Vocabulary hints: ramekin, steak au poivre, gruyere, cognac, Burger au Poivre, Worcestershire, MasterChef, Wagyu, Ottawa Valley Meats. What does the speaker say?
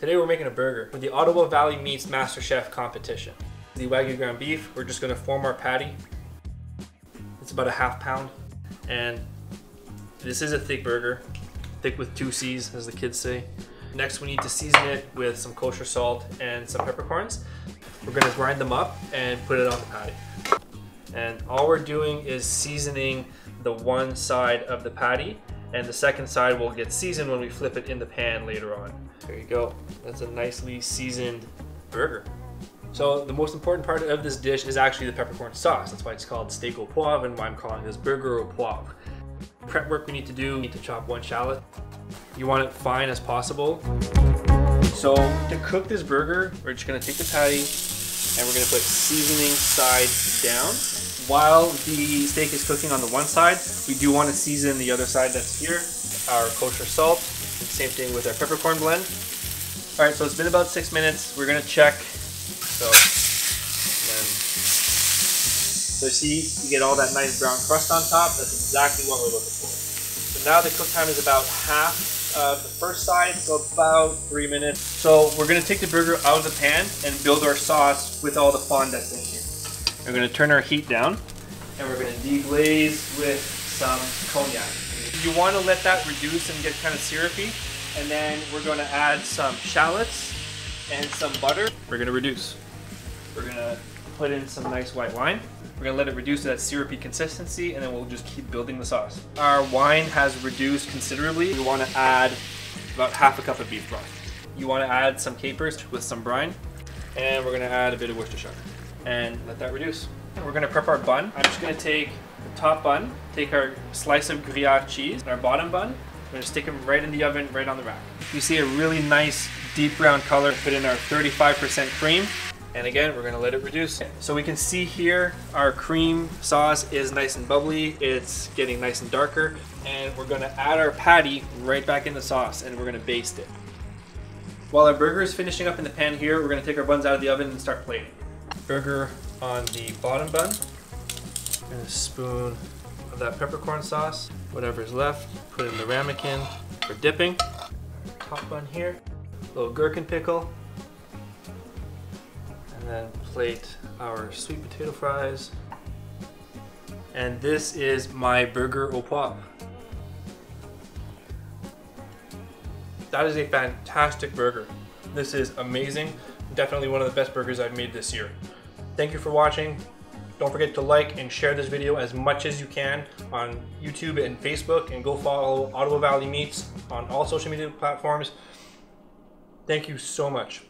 Today we're making a burger with the Ottawa Valley Meats MasterChef competition. The Wagyu ground beef, we're just gonna form our patty. It's about a half pound. And this is a thick burger, thick with two C's, as the kids say. Next, we need to season it with some kosher salt and some peppercorns. We're gonna grind them up and put it on the patty. And all we're doing is seasoning the one side of the patty, and the second side will get seasoned when we flip it in the pan later on. There you go. That's a nicely seasoned burger. So the most important part of this dish is actually the peppercorn sauce. That's why it's called steak au poivre and why I'm calling this burger au poivre. Prep work we need to do, we need to chop one shallot. You want it fine as possible. So to cook this burger, we're just gonna take the patty and we're gonna put seasoning side down. While the steak is cooking on the one side, we do want to season the other side that's here, our kosher salt. Same thing with our peppercorn blend. All right, so it's been about 6 minutes. We're gonna check. So see, you get all that nice brown crust on top. That's exactly what we're looking for. So now the cook time is about half of the first side, so about 3 minutes. So we're gonna take the burger out of the pan and build our sauce with all the fond that's in here. We're gonna turn our heat down and we're gonna deglaze with some cognac. You wanna let that reduce and get kind of syrupy, and then we're gonna add some shallots and some butter. We're gonna reduce. We're gonna put in some nice white wine. We're gonna let it reduce to that syrupy consistency, and then we'll just keep building the sauce. Our wine has reduced considerably. We wanna add about half a cup of beef broth. You wanna add some capers with some brine, and we're gonna add a bit of Worcestershire. And let that reduce. And we're gonna prep our bun. I'm just gonna take the top bun, take our slice of gruyere cheese, and our bottom bun, we're gonna stick them right in the oven, right on the rack. You see a really nice deep brown color. Put in our 35% cream. And again, we're gonna let it reduce. So we can see here, our cream sauce is nice and bubbly. It's getting nice and darker. And we're gonna add our patty right back in the sauce, and we're gonna baste it. While our burger is finishing up in the pan here, we're gonna take our buns out of the oven and start plating. Burger on the bottom bun, and a spoon of that peppercorn sauce. Whatever's left, put in the ramekin for dipping. Top bun here, a little gherkin pickle, and then plate our sweet potato fries. And this is my burger au poivre. That is a fantastic burger. This is amazing. Definitely one of the best burgers I've made this year. Thank you for watching. Don't forget to like and share this video as much as you can on YouTube and Facebook, and go follow Ottawa Valley Meats on all social media platforms. Thank you so much.